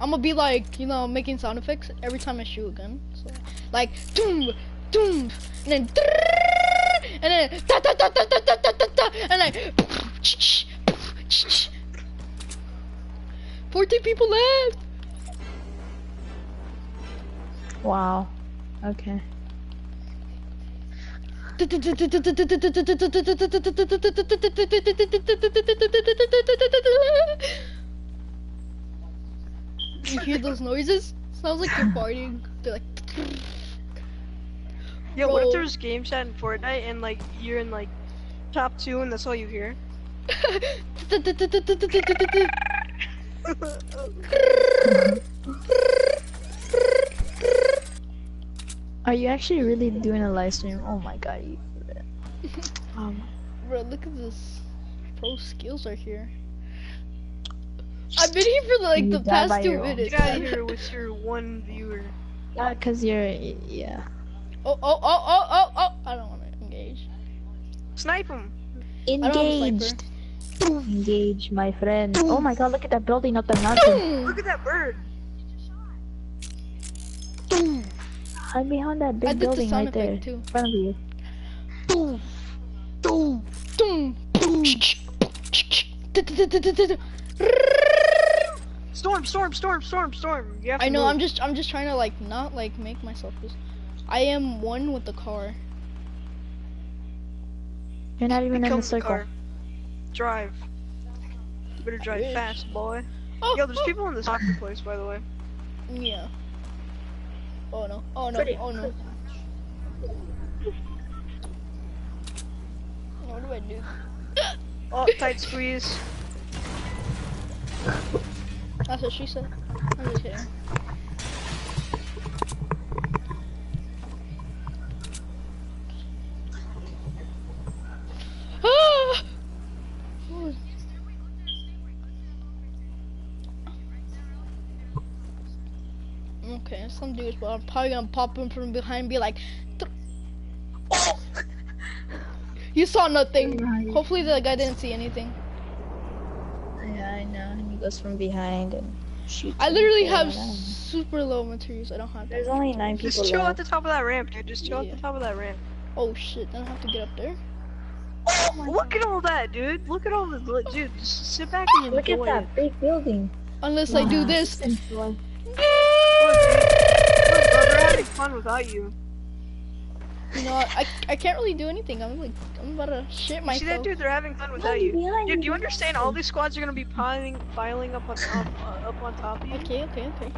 I'm gonna be like, you know, making sound effects every time I shoot a gun. So, like, doom, doom, and then, ta ta ta ta ta ta ta ta ta, and then, 14 people left. Wow. Okay. You hear those noises? Sounds like you're farting. They're like. Yeah, what if there's game chat in Fortnite and like you're in like top 2 and that's all you hear? Are you actually really doing a live stream? Oh my god, you did it. Bro, look at this. Pro skills are here. I've been here for like the past 2 minutes. Get out of here with your one viewer. Yeah, cause you're, yeah. Oh, I don't want to engage. Snipe him. Engaged. Engage, my friend. Oh my god, look at that building up the mountain. Look at that bird. I'm behind that big building right there. In front of you. Boom. Boom. Boom. Storm. You have to I know, move. I'm just trying to like not like make myself just I am one with the car. You're not even in the circle. Car. Drive. You better drive fast, boy. Oh, yo, there's people in the soccer place, by the way. Yeah. Oh no, oh no, oh no. What do I do? Oh, tight squeeze. That's what she said. I'm just kidding. Okay, some dudes, but I'm probably gonna pop him from behind and be like, oh! You saw nothing. Hopefully the guy didn't see anything. Yeah, I know. He goes from behind and shoots. I literally have super low materials. I don't have. There's only 9 people. Just chill at the top of that ramp, dude. Just chill at the top of that ramp. Oh shit! Then I have to get up there. Oh, look at all that, dude. Look at all the dude. Just sit back and look at that big building. Unless I do this. We're having fun without you. You know, I can't really do anything. I'm like, I'm about to shit myself. See that dude? They're having fun without you. Dude, do you understand? All these squads are gonna be piling up on top, of you. Okay.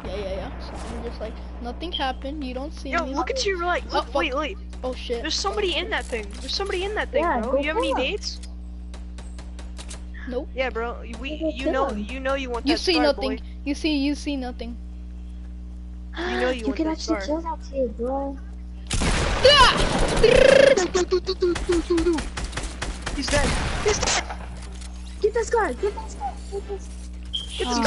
Yeah. So I'm just like, nothing happened. You don't see me. Yo, look at you. You're like, look, oh, wait. Oh shit. There's somebody in that thing. Yeah, bro. You have any dates? Nope. Yeah, bro. You know, you want that. You see nothing. Boy. You see nothing. You know you can actually kill that too, bro. He's dead. Get this guy. It's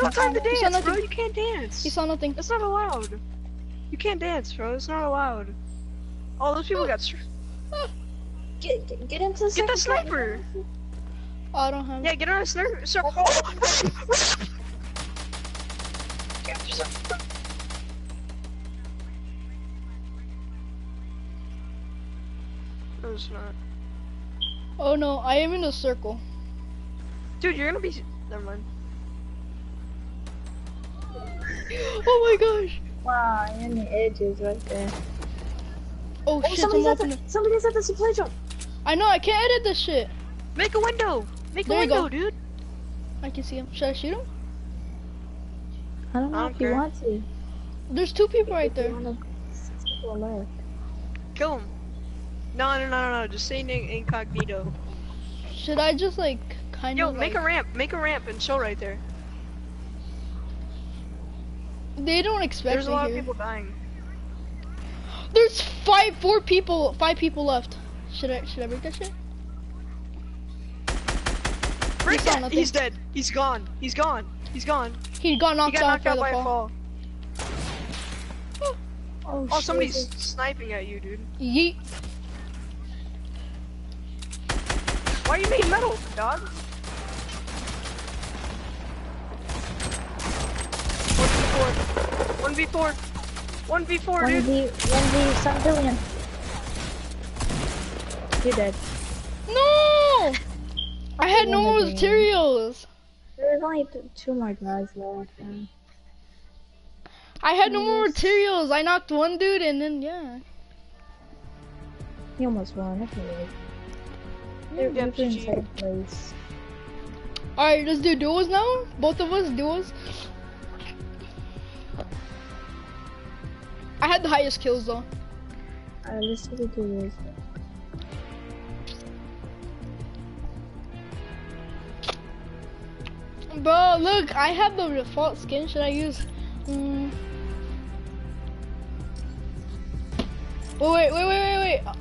not time to dance, bro. You can't dance. He saw nothing. That's not allowed. You can't dance, bro. It's not allowed. Oh, those people got. Get into the. Get the sniper. Oh, I don't have. Yeah, get on a sniper. No, it's not. Oh no, I am in a circle. Dude, you're gonna be. Never mind. Oh my gosh! Wow, you're in the edges right there. Oh shit! Somebody's at the supply drop. I know, I can't edit this shit. Make a window. Dude. I can see him. Should I shoot him? I don't know if you want to. There's 2 people right there. Kill him. No. Just say incognito. Should I just like kind of? Yo, make like... a ramp, and chill right there. They don't expect. There's a lot of people dying. There's 5 people left. Should I break that shit? Break that. He's dead. He's gone. He got knocked out by a fall. Oh, somebody's sniping at you, dude. Yeet. Why are you made metal, dog? 1v4! 1v4, dude! 1v some billion. You're dead. No! I had no more materials! There's only two more guys left. I had no more materials! I knocked one dude and then, yeah. He almost won, that's really. Alright, let's do duos now? Both of us, duos? I had the highest kills though. Alright, let's do the duos. Bro, look, I have the default skin. Should I use... Oh, wait. Ah!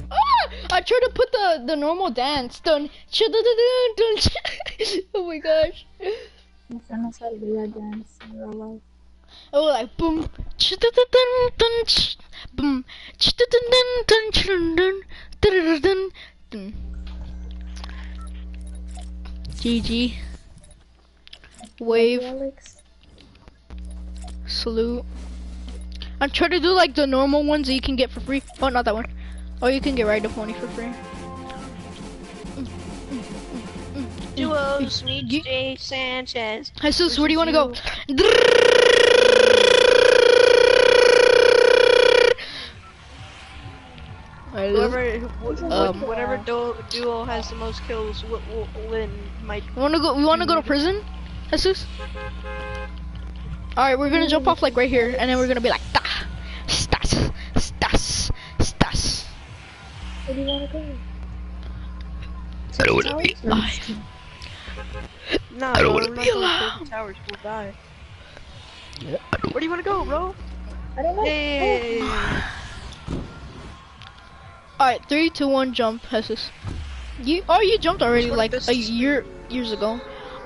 I tried to put the normal dance. Dun, dun, dun, dun, dun. Oh my gosh. My friend knows how to do that dance in real life. Oh, like boom. Boom. GG. Wave. Salute. I'm trying to do like the normal ones that you can get for free. Oh, not that one. Oh, you can get Ride the Pony for free. Duos meet Jay Sanchez. Jesus, where do you want to go? Whatever duo has the most kills will win. Might we want to go to prison, Jesus? All right, we're gonna jump off like right here, and then we're gonna be like, stas. Where do you wanna go? I don't wanna be alive. Nah, I don't wanna be alive. Towers will die. Where do you wanna go, bro? I don't wanna. Hey. All right, 3, 2, 1, jump, Jesus. You jumped already like a years ago.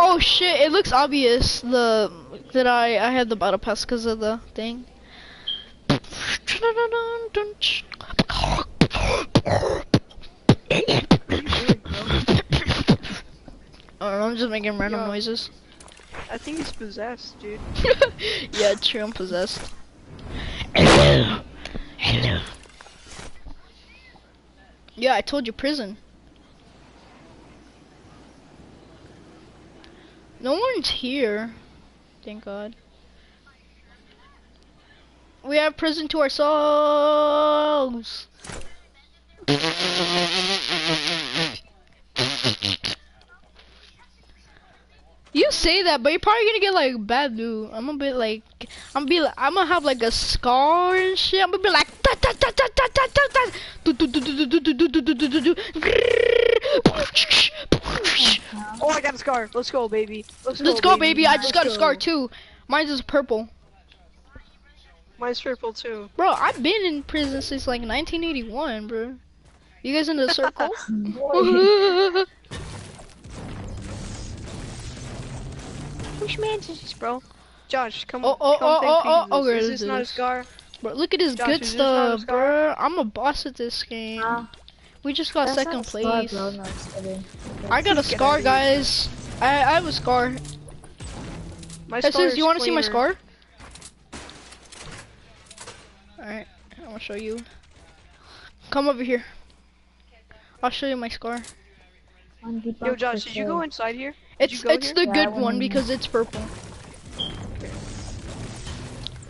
Oh shit! It looks obvious that I had the battle pass because of the thing. I'm just making random noises. I think he's possessed, dude. Yeah, true. I'm possessed. Hello. Yeah, I told you prison. No one's here. Thank God. We have prison to ourselves. You say that, but you're probably gonna get like bad loot. I'm gonna have like a scar and shit. I'm gonna be like ta ta ta ta ta ta ta ta. Oh, I got a scar. Let's go, baby. Let's go, baby. I just got a scar too. Mine's is purple. Mine's purple too. Bro, I've been in prison since like 1981, bro. You guys in the circle? Which man's this, bro? Josh, come on. Oh, okay, is this not a scar? Bro, look at this Josh, good stuff, bro. I'm a boss at this game. We just got second place. Scar, no, I got a scar, guys. I have a scar. My scar is, you want to see my scar? Alright, I'm gonna show you. Come over here. I'll show you my scar. Yo, Josh, did you go inside here? It's the good one because it's purple.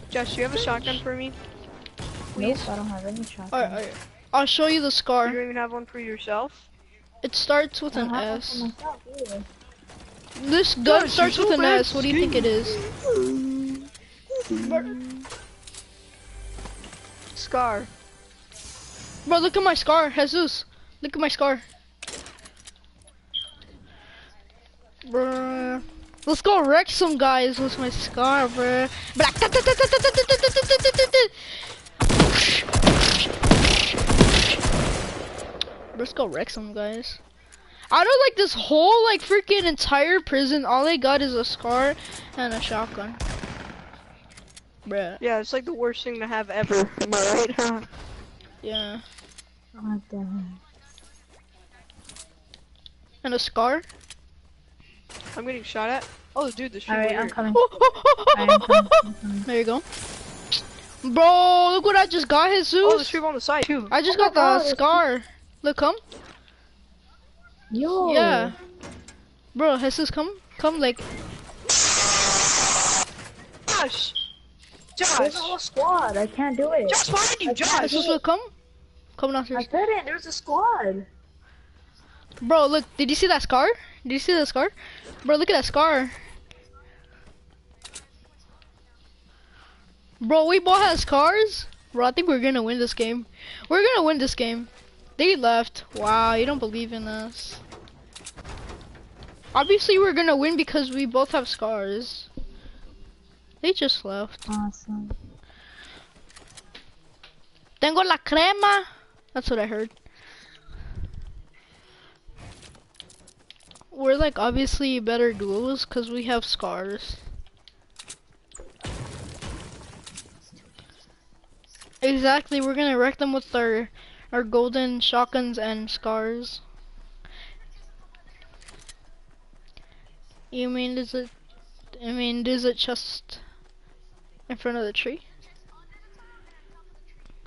Josh, do you have a shotgun for me? Nope, I don't have any shotgun. Alright. I'll show you the scar. You don't even have one for yourself? It starts with an S. This gun starts with an S. What do you think it is? Scar. Bro, look at my scar, Jesus. Look at my scar. Bruh. Let's go wreck some guys with my scar, bruh. Let's go wreck some guys. I don't like this whole like freaking entire prison. All they got is a scar and a shotgun. Bruh. Yeah, it's like the worst thing to have ever. Am I right, huh? Yeah. Oh, damn. And a scar? I'm getting shot at. Oh, dude, the shooter. Alright, I'm coming. Oh, oh, oh, There you go. Bro, look what I just got, Jesus. Oh, there's people on the side too. I just got the scar. Look, come. Yo. Yeah. Bro, Jesus, come. Come, like. Josh. Josh. There's a whole squad. I can't do it. Josh, why did you, Josh? Jesus, look, come. Come down here. I couldn't. There's a squad. Bro, look. Did you see that scar? Did you see that scar? Bro, look at that scar. Bro, we both have scars. Bro, I think we're gonna win this game. We're gonna win this game. They left. Wow, you don't believe in us. Obviously, we're gonna win because we both have scars. They just left. Awesome. Tengo la crema. That's what I heard. We're like obviously better duos because we have scars. Exactly, we're gonna wreck them with our golden shotguns and scars. You mean is it just in front of the tree?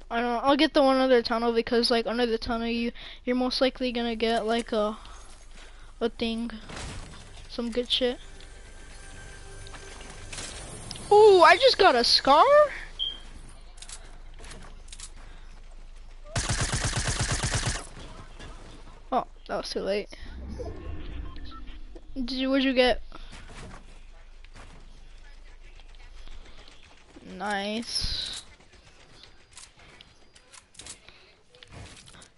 I don't know, I'll get the one under the tunnel because like under the tunnel you're most likely gonna get like a thing. Some good shit. Ooh, I just got a scar? Oh, that was too late. What'd you get? Nice.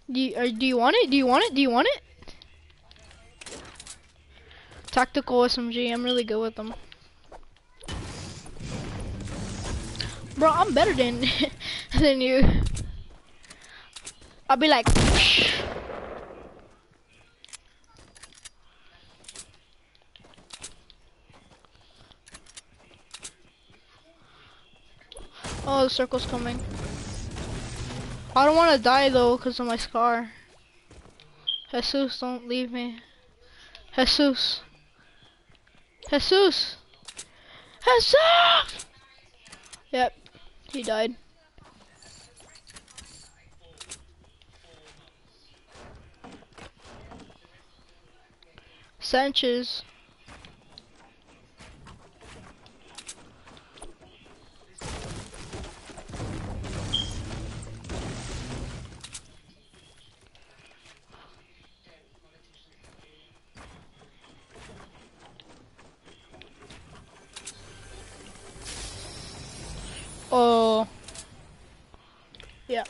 Do you want it? Do you want it? Do you want it? Tactical SMG. I'm really good with them. Bro, I'm better than than you. I'll be like. Oh, the circle's coming. I don't want to die though because of my scar. Jesus, don't leave me. Jesus. Jesus. Jesus! Yep, he died. Sanchez. Oh, yeah.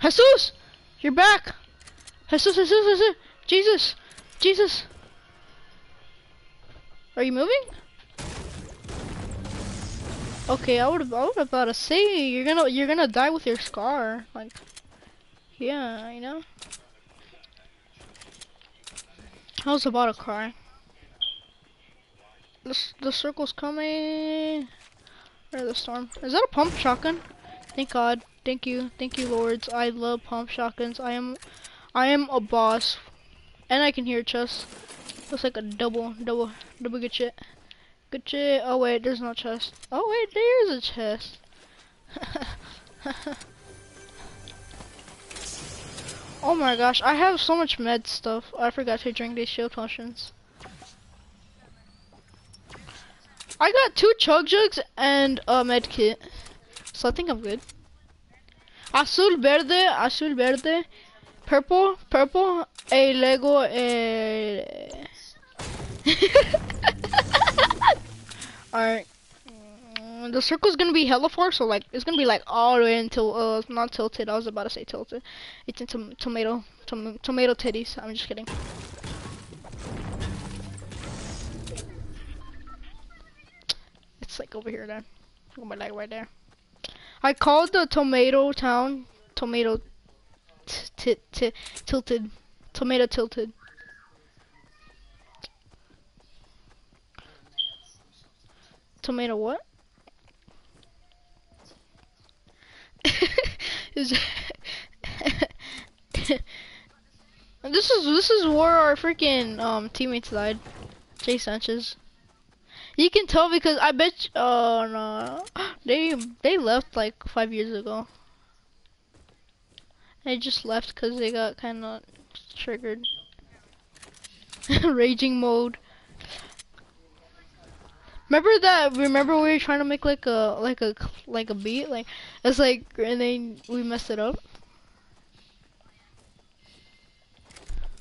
Jesus, you're back. Jesus, Jesus, Jesus, Jesus, Jesus. Are you moving? Okay, I would about to say you're gonna die with your scar, like, yeah, you know. I was about to cry. The circle's coming. Or the storm. Is that a pump shotgun? Thank God. Thank you, lords. I love pump shotguns. I am a boss, and I can hear chests. Looks like a double good shit. Good shit. Oh wait, there's no chest. Oh wait, there's a chest. Oh my gosh, I have so much med stuff. I forgot to drink these shield potions. I got 2 chug jugs and a med kit, so I think I'm good. Azul verde, purple, el Lego. Alright, the circle's gonna be hella far, so like it's gonna be like all the way until not tilted. I was about to say tilted. It's in tomato titties. I'm just kidding. It's like over here then. Oh my leg right there. I called the tomato town tomato tilted tomato tilted. Tomato what? is this is where our freaking teammates died. Jay Sanchez. You can tell because I bet you, oh no, they left like 5 years ago. They just left because they got kind of triggered. Raging mode. Remember that? Remember we were trying to make like a beat, like it's like, and then we messed it up.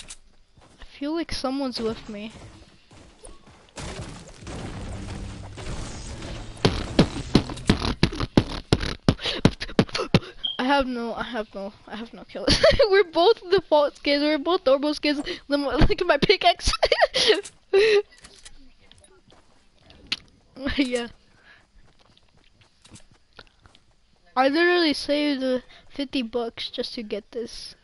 I feel like someone's with me. I have no kills. We're both the fault kids. We're both normal kids. Look at my pickaxe. Yeah. I literally saved $50 just to get this.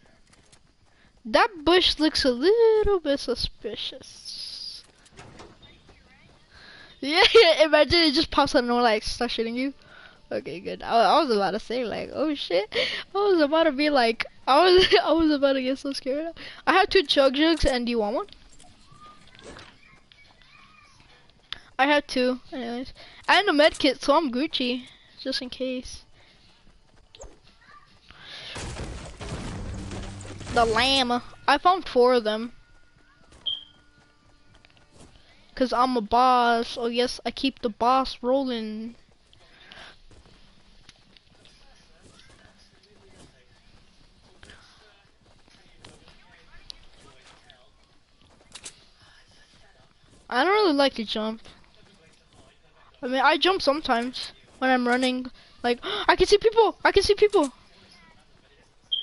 That bush looks a little bit suspicious. Yeah, imagine it just pops out and all, like, start shooting you. Okay, good. I was about to say, like, oh shit. I was about to be like, I was about to get so scared. I have 2 chug jugs, and do you want one? I have 2, anyways. And a med kit, so I'm Gucci, just in case. The llama. I found 4 of them. Cause I'm a boss. Oh yes, I keep the boss rolling. I don't really like to jump. I mean, I jump sometimes when I'm running. Like, I can see people. I can see people.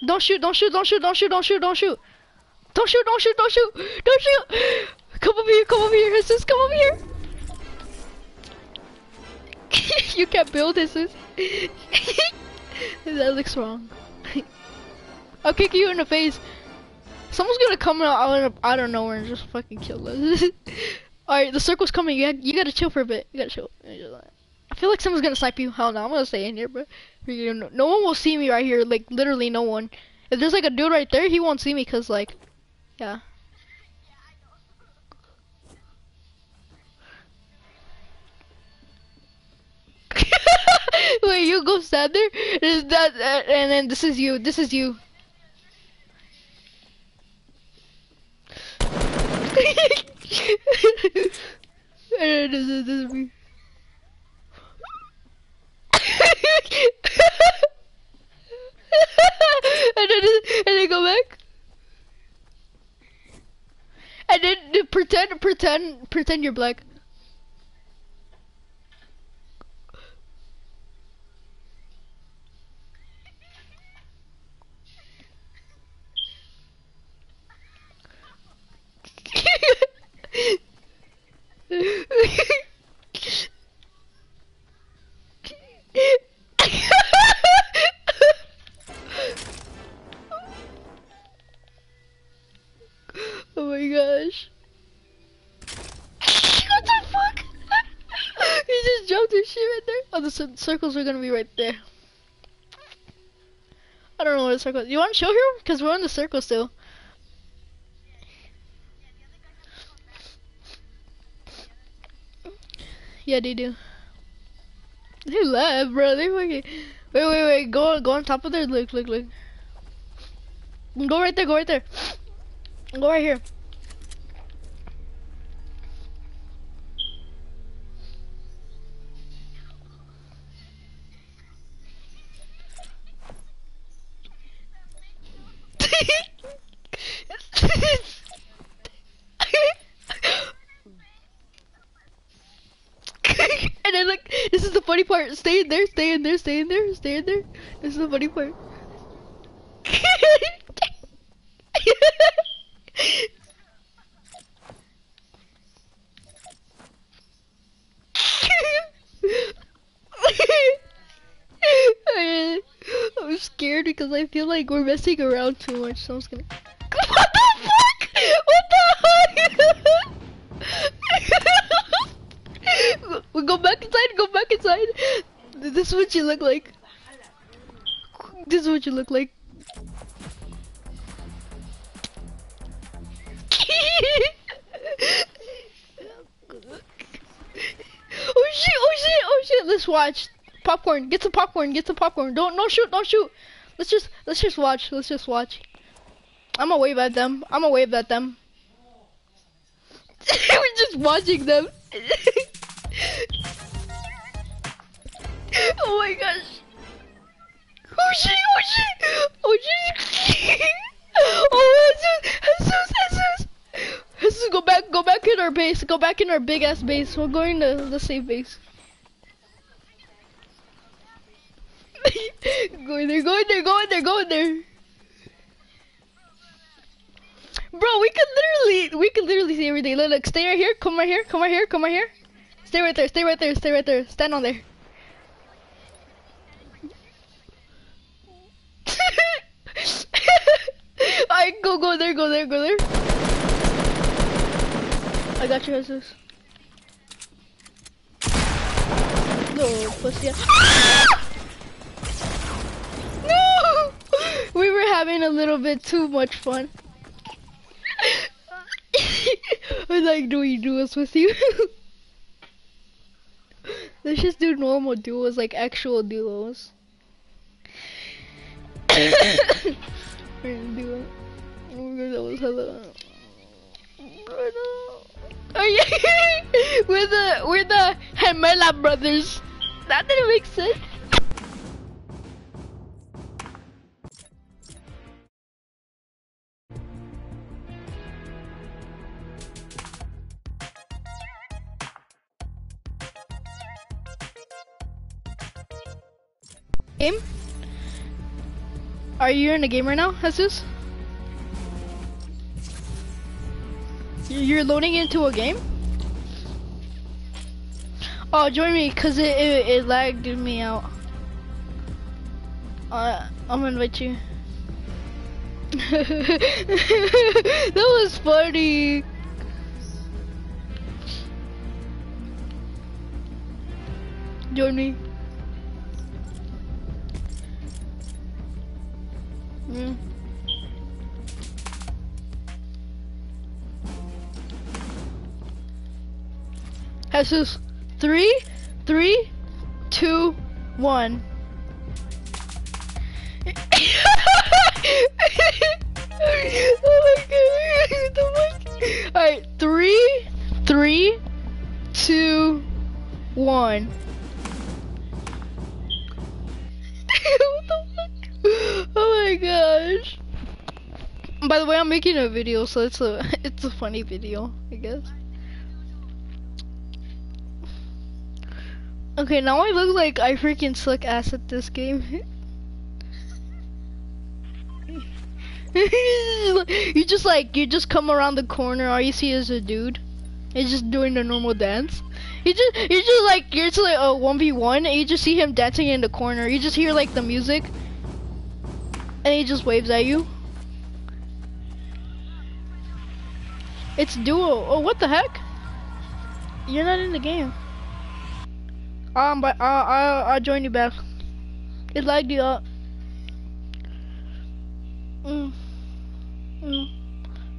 Don't shoot! Don't shoot! Don't shoot! Don't shoot! Don't shoot! Don't shoot! Don't shoot! Don't shoot! Don't shoot! Don't shoot! Come over here! Come over here! Jesus, come over here! You can't build this. That looks wrong. I'll kick you in the face. Someone's gonna come out of nowhere and just fucking kill us. Alright, the circle's coming. You gotta chill for a bit. You gotta chill. I feel like someone's gonna snipe you. Hell no, I'm gonna stay in here, but no one will see me right here. Like, literally no one. If there's like a dude right there, he won't see me because, like, yeah. Wait, you go stand there? Is that, and then this is you. This is you. This is me. and then go back. And then pretend you're black. Oh my gosh. What the fuck? He just jumped his shit right there. Oh, the circles are gonna be right there. I don't know what a circle is. You wanna chill here? Because we're in the circle still. Yeah, they do. They left, bro. They fucking. Wait. Go on top of there. Look. Go right there. Go right here. This is the funny part. Stay in there. This is the funny part. I'm scared because I feel like we're messing around too much. So I'm just gonna. What the fuck? Go back inside. This is what you look like. This is what you look like. Oh shit, oh shit, oh shit. Let's watch. Popcorn, get some popcorn, get some popcorn. Don't shoot. Let's just watch. I'ma wave at them. We're just watching them. Oh my gosh. Oh shit. Oh, Jesus, go back in our base. Go back in our big ass base. We're going to the safe base. Go in there. Bro, we could literally see everything. Look, stay right here. Come right here. Stay right there. Stand on there. Alright, go there. I got you, Jesus. No, pussy. No! We were having a little bit too much fun. I was like, do we do this with you? Let's just do normal duos, like actual duos. We're gonna do it. Oh yeah, we're the Gemela brothers. That didn't make sense. Game? Are you in a game right now, Jesus? You're loading into a game? Oh, join me, cause it lagged me out. I'm gonna invite you. That was funny. Join me. Jesus, 3, 3, 2, 1. Oh my god! All right, 3, 3, 2, 1. Oh my gosh! By the way, I'm making a video, so it's a funny video, I guess. Okay, now I look like I freaking suck ass at this game. you just come around the corner, all you see is a dude. He's just doing the normal dance. You're just like a 1v1, and you just see him dancing in the corner. You just hear like the music. And he just waves at you. It's duo. Oh, what the heck? You're not in the game. But I'll join you back. It lagged you up.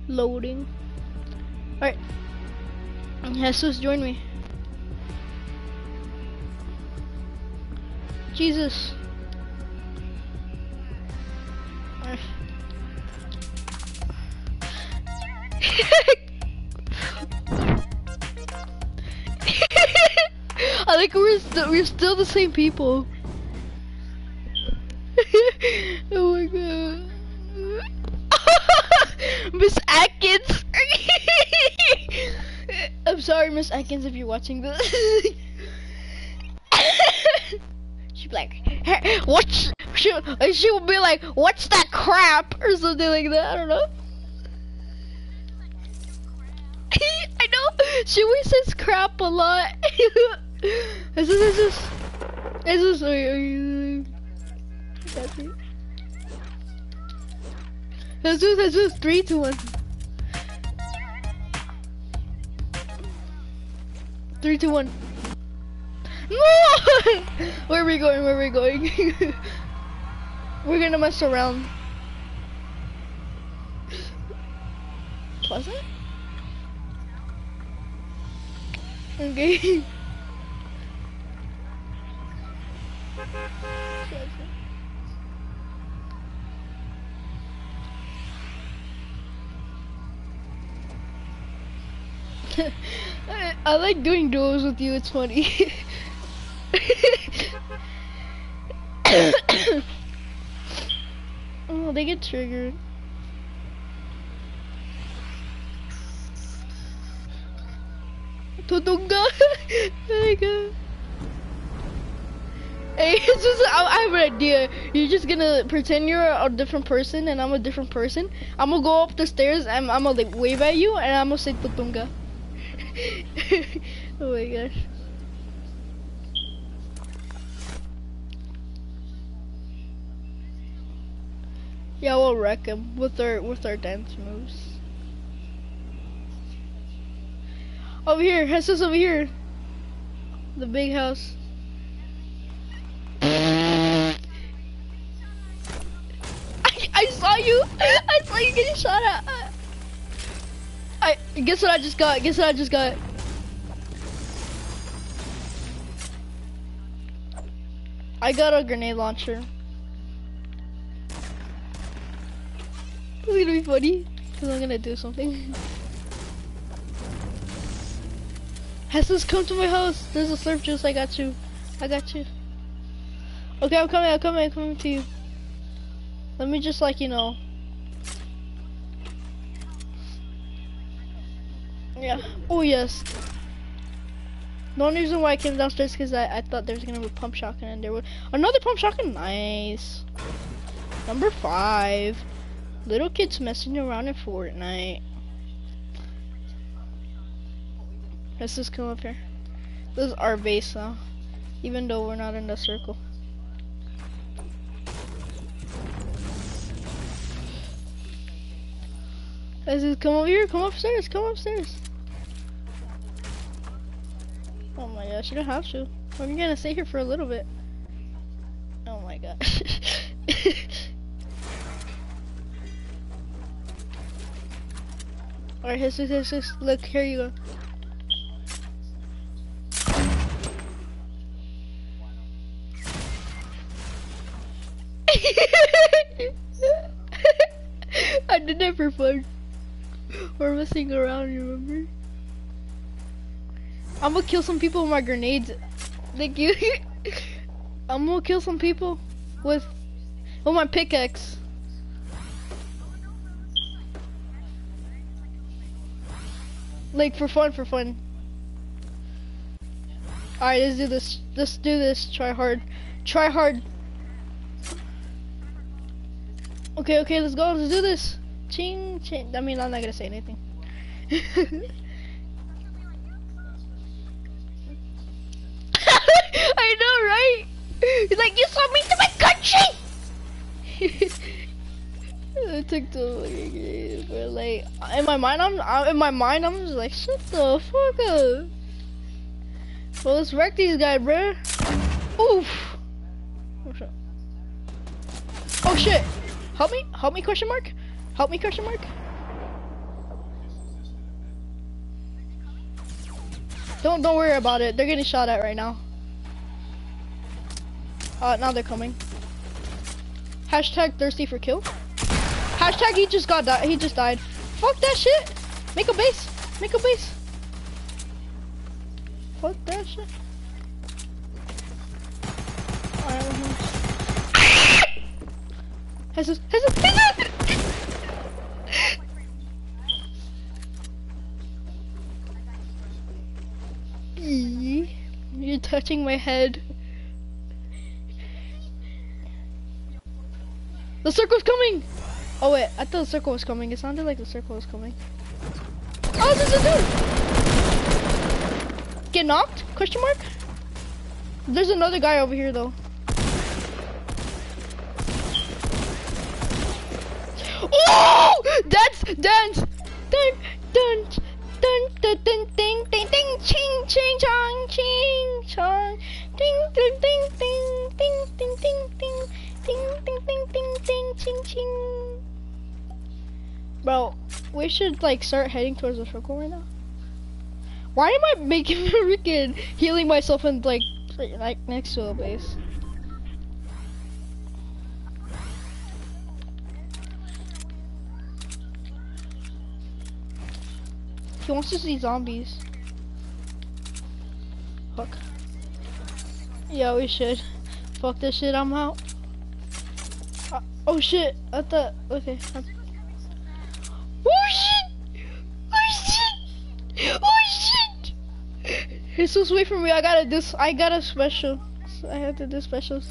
Loading. Alright. Jesus, join me. Jesus. I think we're still the same people. Oh my god, Miss Atkins. I'm sorry, Miss Atkins, if you're watching this. She'd be like, hey, what's? She would be like, what's that crap? Or something like that, I don't know. I know, she always says crap a lot. Is this, That's this, 3, 2, 1. 3, 2, 1. No! Where are we going? We're gonna mess around. Pleasant? Okay. I like doing duos with you, it's funny. Oh, they get triggered. Tutunga! Hey, it's just, I have an idea. You're just gonna pretend you're a different person and I'm a different person. I'm gonna go up the stairs and I'm gonna like wave at you and I'm gonna say Tutunga. Oh my gosh. Yeah, we'll wreck him with our dance moves. Over here, Jesus, over here. The big house. I saw you. I saw you getting shot at. Guess what I just got? Guess what I just got? I got a grenade launcher. This is gonna be funny, because I'm gonna do something. Jesus, come to my house. There's a slurp juice, I got you. I got you. Okay, I'm coming to you. Let me just like, you know. Yeah. Oh yes. The only reason why I came downstairs because I thought there was gonna be a pump shotgun and there was another pump shotgun. Nice. Number 5. Little kids messing around in Fortnite. Let's just come up here. This is our base now, even though we're not in the circle. Let's just come over here. Come upstairs. Oh my gosh, you don't have to. We're gonna stay here for a little bit. Oh my gosh. Alright, his. Look, here you go. I did that for fun. We're messing around, you remember? I'm gonna kill some people with my grenades. Thank you. I'm gonna kill some people with my pickaxe. Like for fun. All right, let's do this. Let's do this. Try hard. Okay, let's go. Let's do this. Ching, ching. I mean, I'm not gonna say anything. I know, right? He's like, you sold me to my country. It took too long, but like in my mind I'm just like, shut the fuck up. Well, let's wreck these guys, bro. Oof. Oh shit. Help me ? Don't worry about it. They're getting shot at right now. Now they're coming. #thirsty for kill. # he just died. Fuck that shit. Make a base. Fuck that shit. Has this. You're touching my head. The circle's coming. Oh wait, I thought the circle was coming. It sounded like the circle was coming. Oh, there's a dude! Get knocked? ? There's another guy over here though. Oh! Dance! Ding, ching, ching, chong, ching, chong, ding, ding, ding, ding, ding, ding, ding, ding, ding, ding, ding, ding. Ching ching. Bro, we should like start heading towards the circle right now. Why am I making freaking healing myself in like next to a base? He wants to see zombies. Fuck. Yeah, we should. Fuck this shit, I'm out. Oh shit, I thought, okay. Oh shit! Oh shit! Oh shit! Jesus, wait for me, I got a special. So I have to do specials.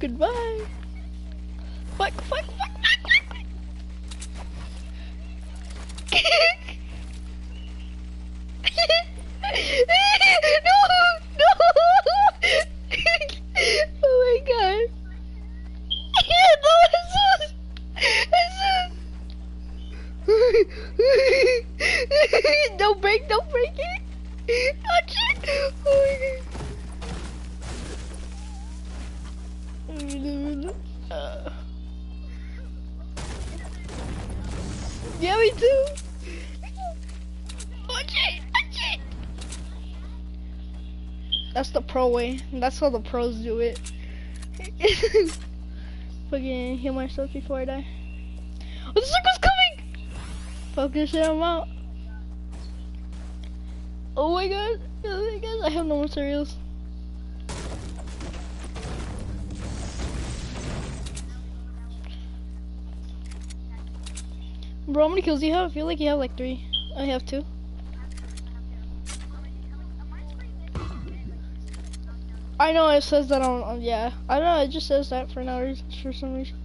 Goodbye. Fuck, fuck, fuck. Way. That's how the pros do it. Fucking heal myself before I die. Oh, the circle's coming! Fuck this shit, I'm out. Oh my god. Oh my god, I have no more cereals. Bro, how many kills do you have? I feel like you have like 3. I have 2. I know it says that on, yeah. I don't know, it just says that for no reason, for some reason.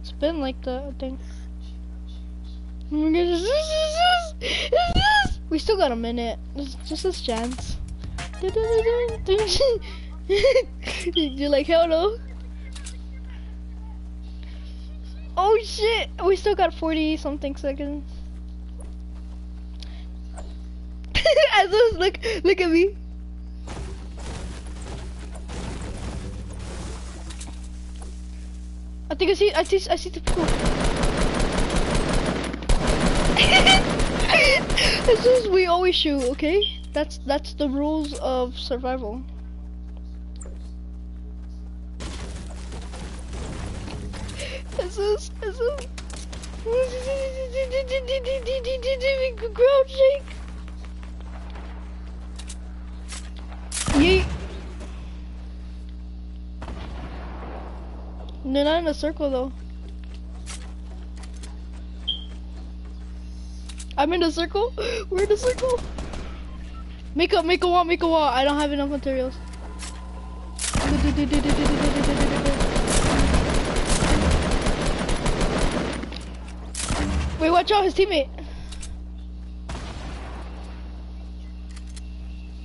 It's been like that, I think. Oh my god, is this? We still got a minute. It's just this chance. You're like, hell no. Oh shit, we still got 40 something seconds. Asus, look at me. I think I see the people. Asus, we always shoot, okay? That's the rules of survival. Asus. Ground shake. Yeet. They're not in a circle though. I'm in a circle. We're in a circle. Make a wall. I don't have enough materials. Wait, watch out, his teammate.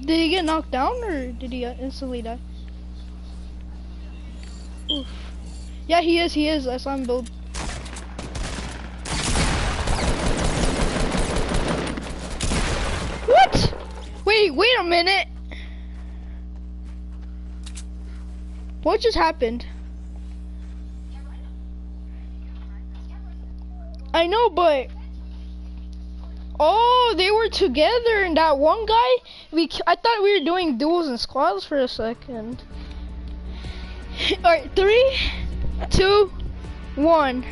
Did he get knocked down or did he instantly die? Oof. Yeah, he is. I saw him build. What? Wait a minute. What just happened? I know, but... Oh, they were together and that one guy, I thought we were doing duels and squads for a second. Alright, 3, 2, 1.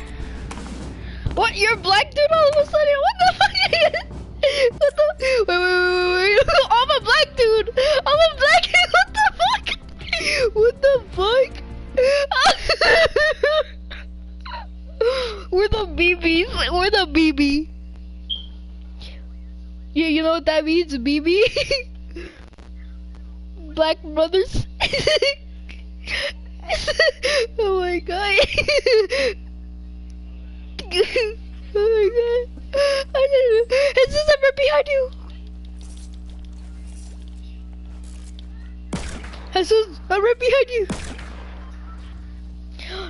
What, you're black dude all of a sudden? What the fuck? Wait. I'm a black dude. What the fuck? We're the BBs. We're the BB. You know what that means, BB? Black brothers. Oh my god. Oh my god. I don't know. It's just right behind you. Jesus, I'm right behind you.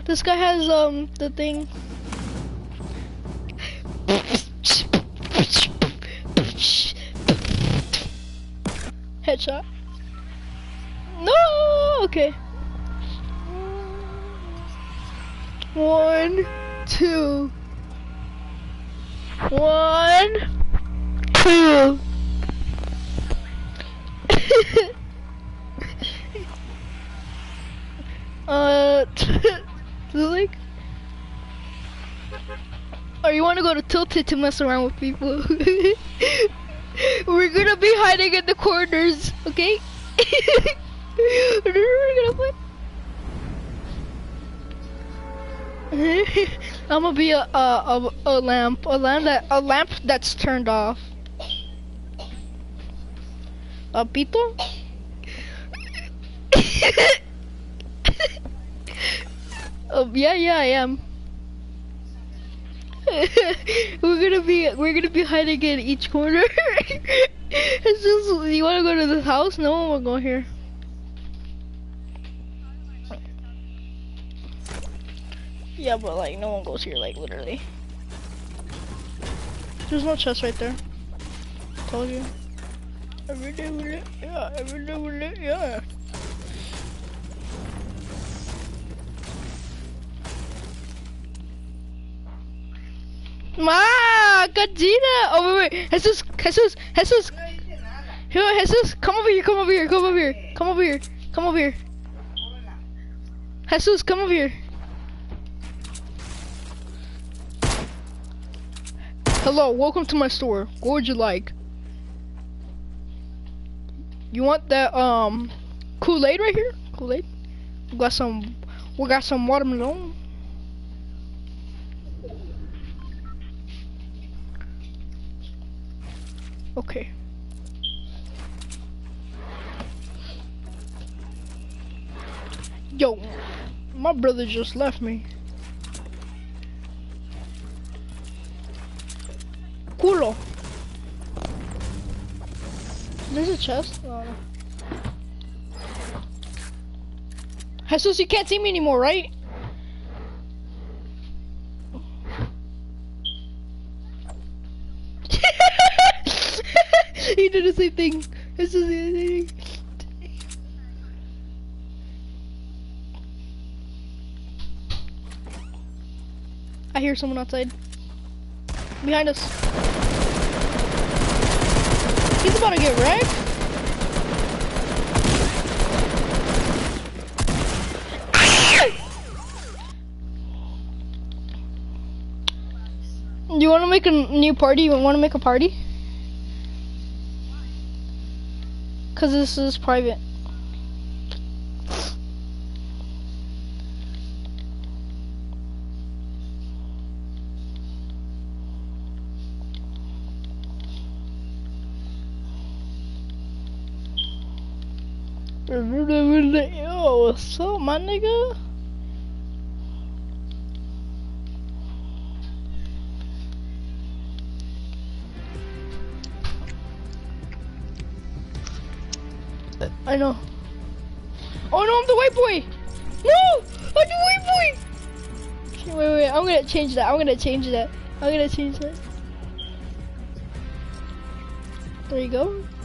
This guy has the thing. Headshot. No! Okay. 1, 2. 1, 2. Like, or you want to go to Tilted to mess around with people? We're gonna be hiding in the corners, okay? We're gonna play. I'm gonna be a lamp that's turned off. People. Yeah, I am. We're gonna be hiding in each corner. It's just, you wanna go to this house? No one will go here. Yeah, but like, no one goes here, like, literally. There's no chest right there. Told you. Every day we live, yeah. Every day we live, yeah. Ma, Gallina! Oh wait, Jesus! Yo, Jesus, come over here. Jesus, come over here. Hello, welcome to my store. What would you like? You want that Kool-Aid right here? Kool-Aid. We got some watermelon. Okay. Yo, my brother just left me. Culo. There's a chest. Oh. Jesus, you can't see me anymore, right? He did the same thing. This is the same thing. I hear someone outside. Behind us. He's about to get wrecked. You want to make a new party? You want to make a party? Cause this is private. Yo, what's up, my nigga? I know. Oh no, I'm the white boy! No! I'm the white boy! Okay, wait, I'm gonna change that. There you go.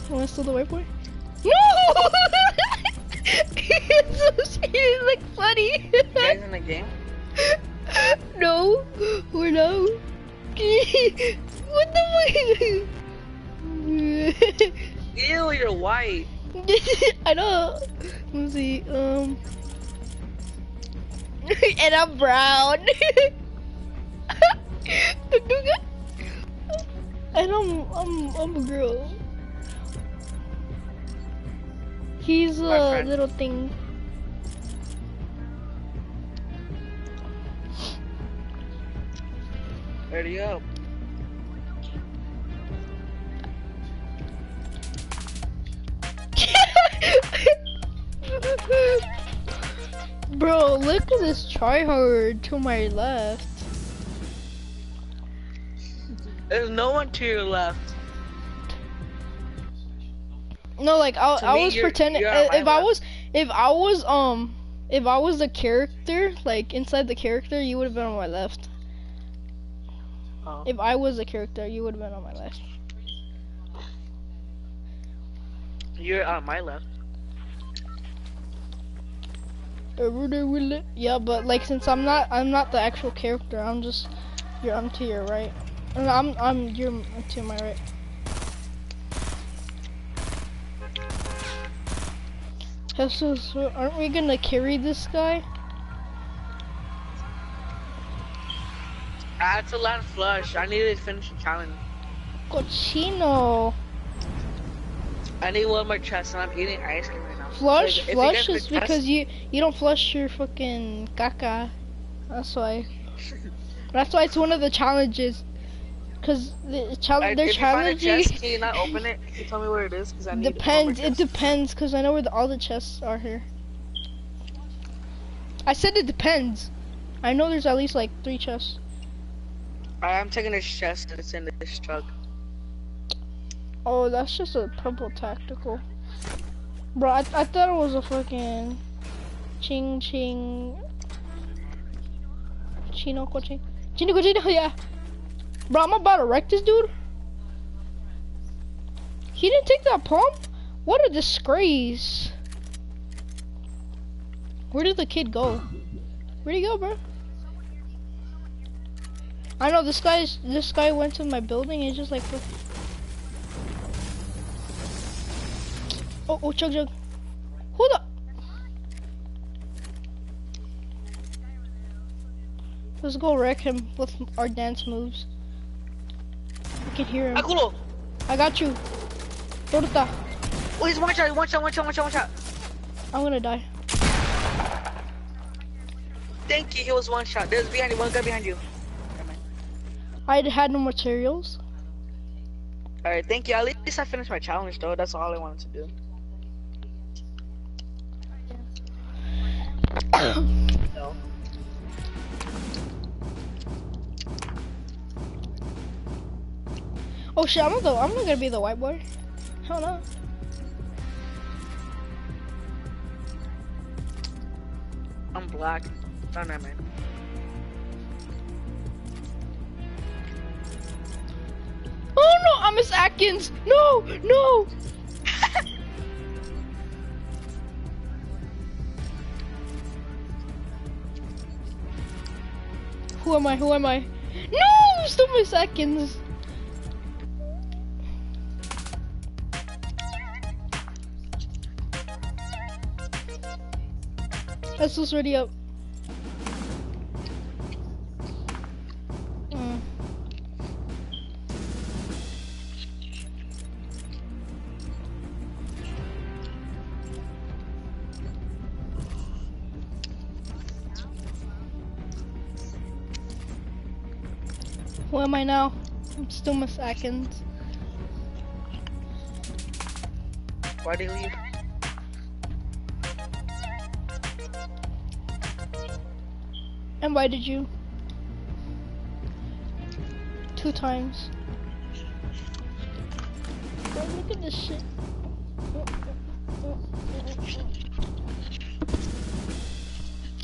Am I still the white boy? No! It's so shitty, like, funny. You guys in the game? No, we're not. What the fuck? Ew, you're white. I know. Let me see. And I'm brown. And I'm a girl. He's a little thing. Ready up. Bro, look at this tryhard to my left. There's no one to your left. No, like I was pretending. If I was the character, like inside the character, you would have been on my left. Oh. If I was the character, you would have been on my left. You're on my left. Yeah, but like since I'm not the actual character. I'm just I'm to your right. And you're to my right. So aren't we gonna carry this guy? That's a lot of flush. I need to finish the challenge. Cochino. I need one more chest, and I'm eating ice cream right now. Flush? Like, flush is because you don't flush your fucking caca. That's why. That's why it's one of the challenges. Cause the challenging. If you find a chest, can you not open it? Can you tell me where it is? Cause I need. Depends. It depends. Cause I know where all the chests are here. I said it depends. I know there's at least like 3 chests. Alright, I'm taking this chest and it's in this truck. Oh, that's just a purple tactical. Bro, I thought it was a fucking Chino cochino, yeah. Bro, I'm about to wreck this dude. He didn't take that pump? What a disgrace. Where did the kid go? Where'd he go, bro? I know this guy went to my building and just like Oh, chug. Who the? Let's go wreck him with our dance moves. I can hear him. Agulo. I got you. Torta. Oh, he's one shot. I'm gonna die. Thank you, he was one shot. There's behind you, one guy behind you. I had no materials. Alright, thank you. At least I finished my challenge though. That's all I wanted to do. No. Oh shit, I'm not gonna be the white boy. Hell no. I'm black. Don't know, man. Oh no, I'm Miss Atkins. No. Who am I? No, I'm still Miss Atkins. That's just ready up. Where am I now? I'm still Miss Atkins. Why did you leave? And why did you? 2 times. Bro, look at this shit.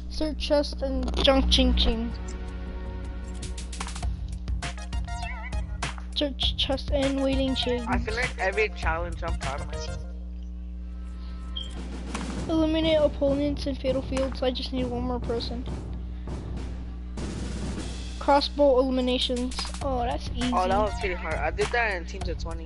Search chest and junk ching. Search chest and waiting chase. I feel like every challenge I'm proud of myself. Eliminate opponents in fatal fields. I just need one more person. Crossbow eliminations. Oh, that's easy. Oh, that was pretty hard. I did that in teams of 20.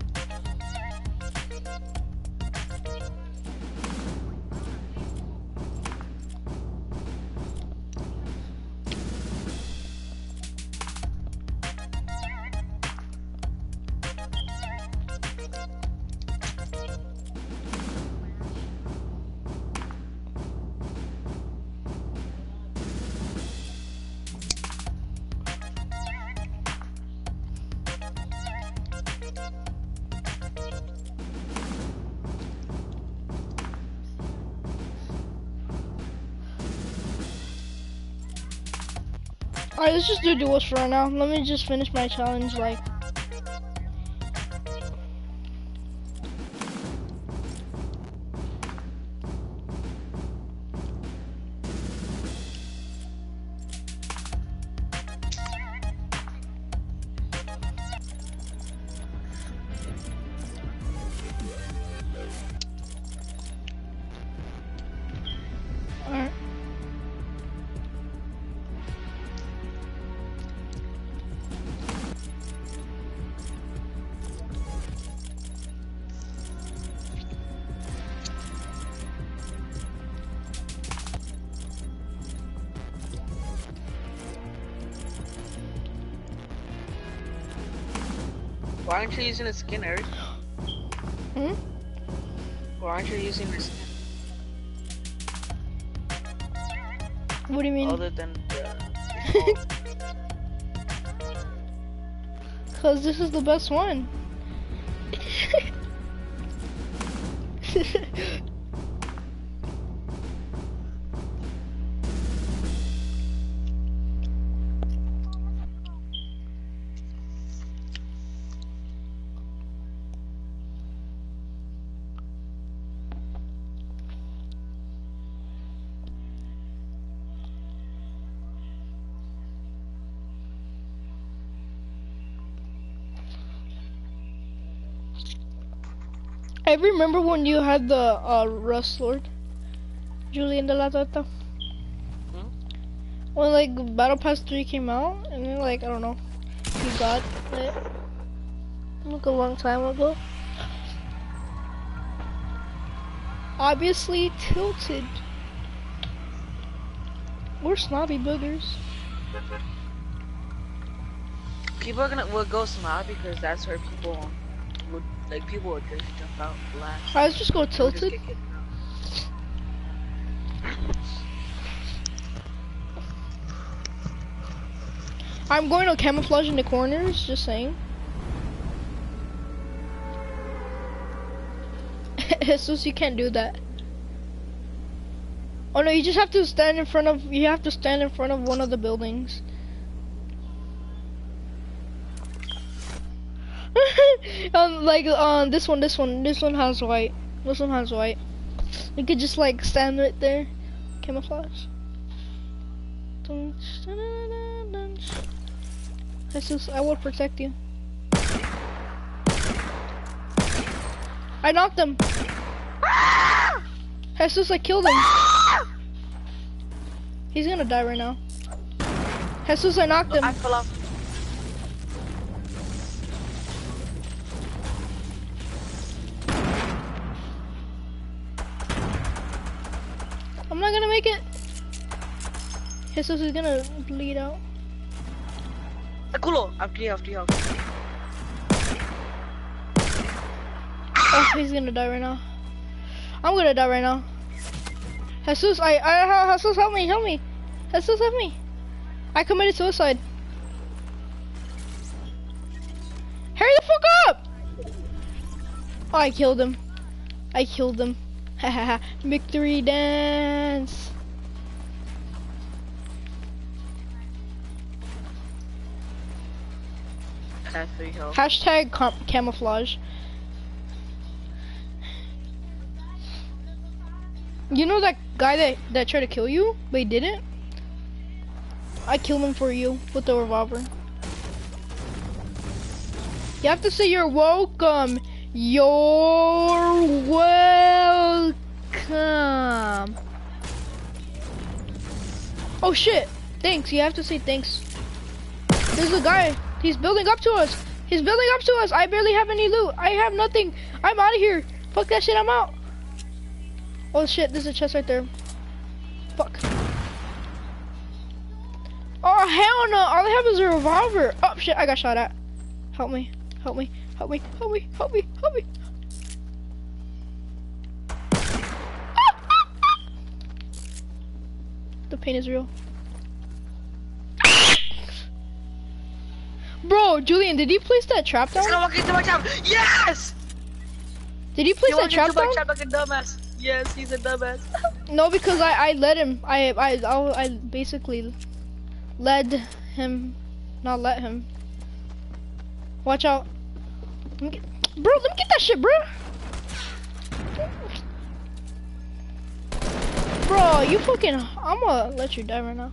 Alright, let's just do duels for right now. Let me just finish my challenge, like. Alright. Why aren't you using a skin, Eric? Hmm? Why aren't you using a skin? What do you mean? Other than because this is the best one. I remember when you had the Rust Lord, Julian de la Tata. Hmm? When like Battle Pass 3 came out, and then like I don't know, you got it like a long time ago. Obviously tilted. We're snobby boogers. People are gonna go snobby because that's where people. Like people would just jump out and blast. I was just going tilted. Just I'm going to camouflage in the corners, just saying. Jesus, you can't do that. Oh no, you just have to stand in front of one of the buildings. Like on this one has white. This one has white. You could just like stand right there, camouflage. Jesus, I will protect you. I knocked him. Jesus, I killed him. He's gonna die right now. Jesus, I knocked him. I fell off. I'm not gonna make it. Jesus is gonna bleed out. Cool. After you. Oh, he's gonna die right now. I'm gonna die right now. Jesus, Jesus, help me. Jesus, help me. I committed suicide. Hurry the fuck up! Oh, I killed him. Haha, victory dance. Hashtag camouflage. You know that guy that tried to kill you, but he didn't? I killed him for you with the revolver. You have to say you're welcome. You're welcome. Oh shit, thanks, you have to say thanks. There's a guy, he's building up to us. I barely have any loot, I have nothing. I'm out of here, fuck that shit, I'm out. Oh shit, there's a chest right there. Fuck. Oh hell no, all I have is a revolver. Oh shit, I got shot at. Help me. The pain is real. Bro, Julian, did you place that trap down? Yes! Did you place that trap down? Trap like a dumbass. Yes, he's a dumbass. No, because I let him. I basically led him, not let him. Watch out. Bro, let me get that shit, bro. Bro, you fucking... I'm gonna let you die right now.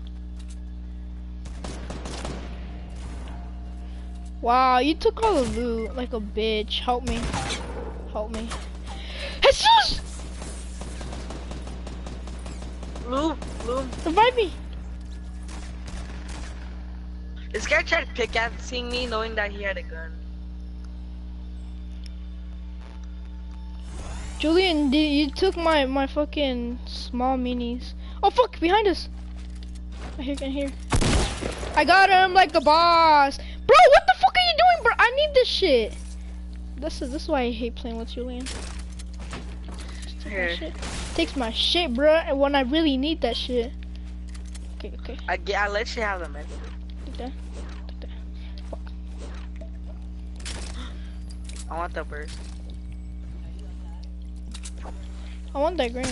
Wow, you took all the loot like a bitch. Help me. Jesus! Loot. Survive me. This guy tried pickaxing me knowing that he had a gun. Julian, you took my fucking small minis. Oh fuck, behind us. I can hear. I got him like a boss. Bro, what the fuck are you doing, bro? I need this shit. This is why I hate playing with Julian. Here. Takes my shit, bro, and when I really need that shit. Okay, okay. I let you have them, man. Take that. Take that. Fuck. I want that burst. I want that green.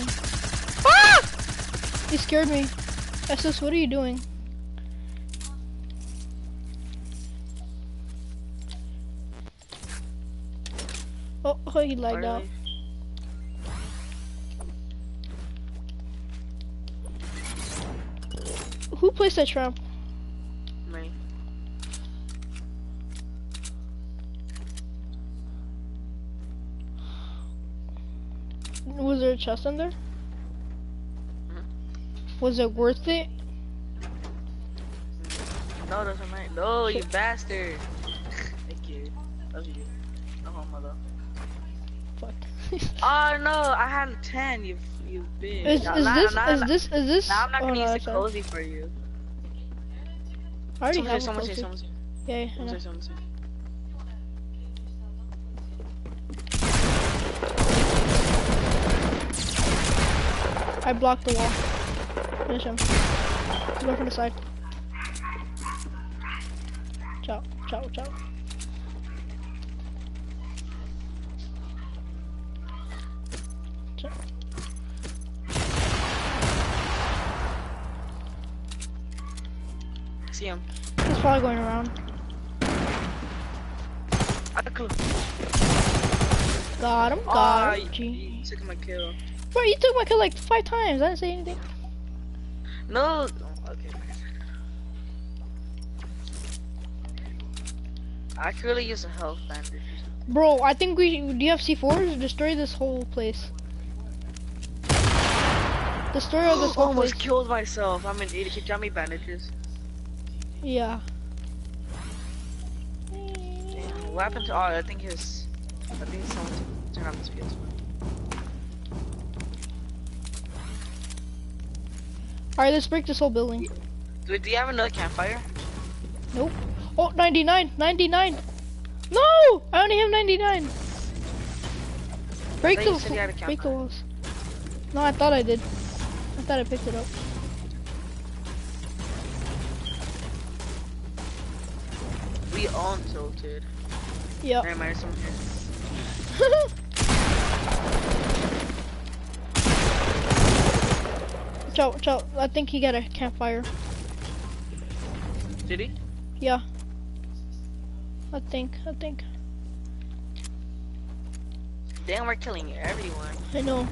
Ah! He scared me. Essus, what are you doing? Oh, oh, he lagged out. Who placed that trap? Me. Was there a chest in there? Mm-hmm. Was it worth it? No, it doesn't matter. No, shit. You bastard. Thank you. Love you. No homo though. Fuck. Oh no, I had 10. You bitch. Is this? Now I'm not gonna use the cozy for you. I already have someone cozy. Someone's here. Yeah, I know. Someone's here. I blocked the wall. Finish him. He's going from the side. Chop, chop, chop. Chop. See him. He's probably going around. Got him, got him. You took my kill. Bro, you took my kill like 5 times. I didn't say anything. No. Oh, okay. I could really use a health bandage. Bro, I think we. Do you have C4s? Destroy this whole place. Destroy all this whole place. Almost killed myself. I'm an idiot. Keep dropping bandages. Yeah. Damn, what happened to. Oh, I think someone turned on this PS4. Alright, let's break this whole building. Do you have another campfire? Nope. Oh, 99! 99! No! I only have 99! Break the walls. No, I thought I did. I thought I picked it up. We all tilted. Yep. Alright, there's someone here. Watch out, I think he got a campfire. Did he? Yeah. I think. Damn, we're killing everyone. I know.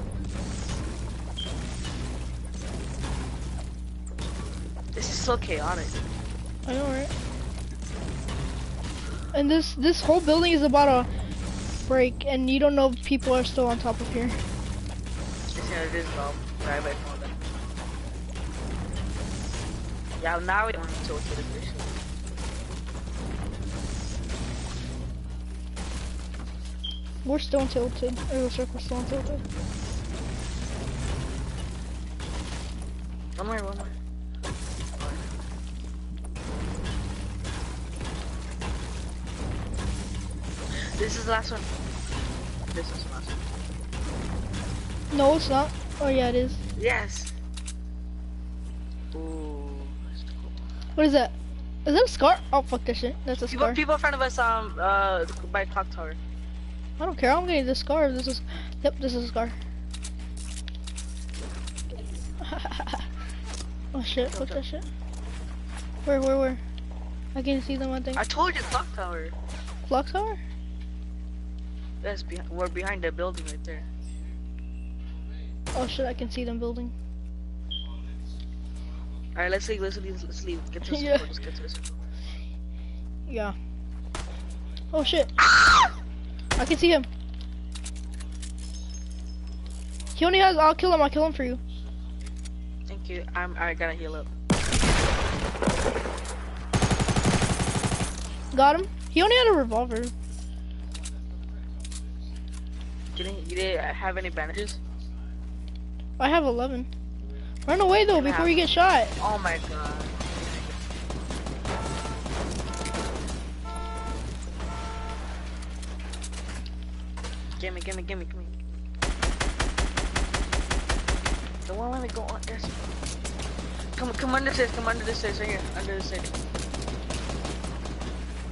This is so chaotic. I know, right? And this whole building is about to break, and you don't know if people are still on top of here. Yeah, it is low. Right. Yeah, now we don't want to talk to the fish. We're still tilted. Oh, circle's still tilted. One more. This is the last one. This is the last one. No, it's not. Oh, yeah, it is. Yes. What is that? Is that a scar? Oh, fuck that shit. That's a scar. People in front of us by clock tower. I don't care. I'm getting this scar. Yep, this is a scar. Oh shit, fuck that shit. Where? I can't see them, I think. I told you, clock tower. Clock tower? Yes, we're behind that building right there. Oh shit, I can see them building. Alright, let's leave. Get to the circle, just get to the circle. Yeah. Oh shit. I can see him. He only has, I'll kill him for you. Thank you, I gotta heal up. Got him. He only had a revolver. You didn't have any bandages? I have 11. Run away though before you get shot. Oh my god. gimme, gimme, gimme, gimme. Don't want me to go on this. Come under this, come under this stage right here, under this stage.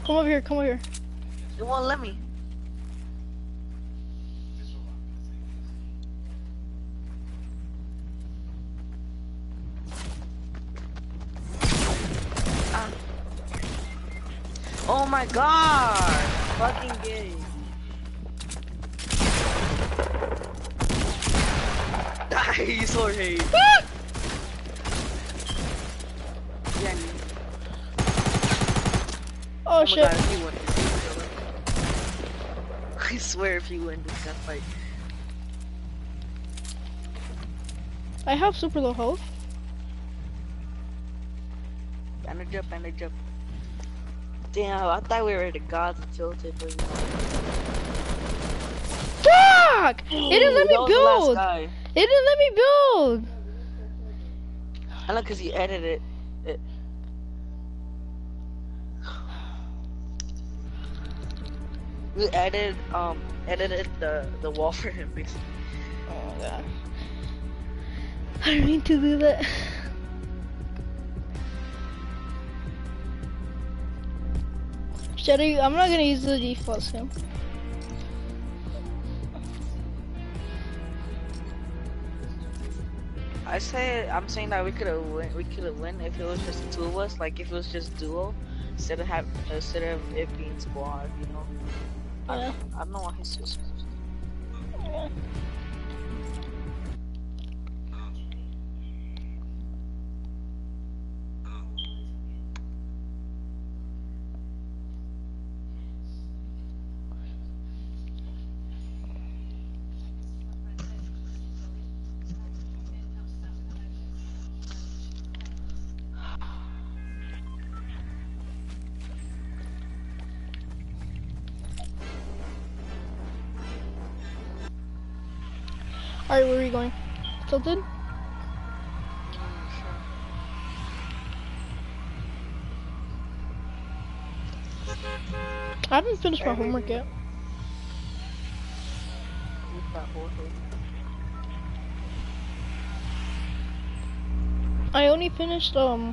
Come over here, come over here. It won't let me. Oh my god! Fucking gay. Nice, Jorge. Yeah. Oh shit. God, if you win this gunfight. I swear if you win this gunfight. I have super low health. Bandage up, bandage up. Damn, I thought we were the gods of tilted, but you know. Fuck! It didn't let me build! It didn't let me build! I know, cause you edited it. We edited the wall for him, basically. Oh god. I don't need to do that. Shetty, I'm not gonna use the default sim. I say I'm saying that we could have won if it was just the two of us, like if it was just duo, instead of it being squad, you know. Yeah. I don't know why he's so special. Yeah. Alright, where are we going? Tilted? Sure. I haven't finished my homework yet. I only finished, I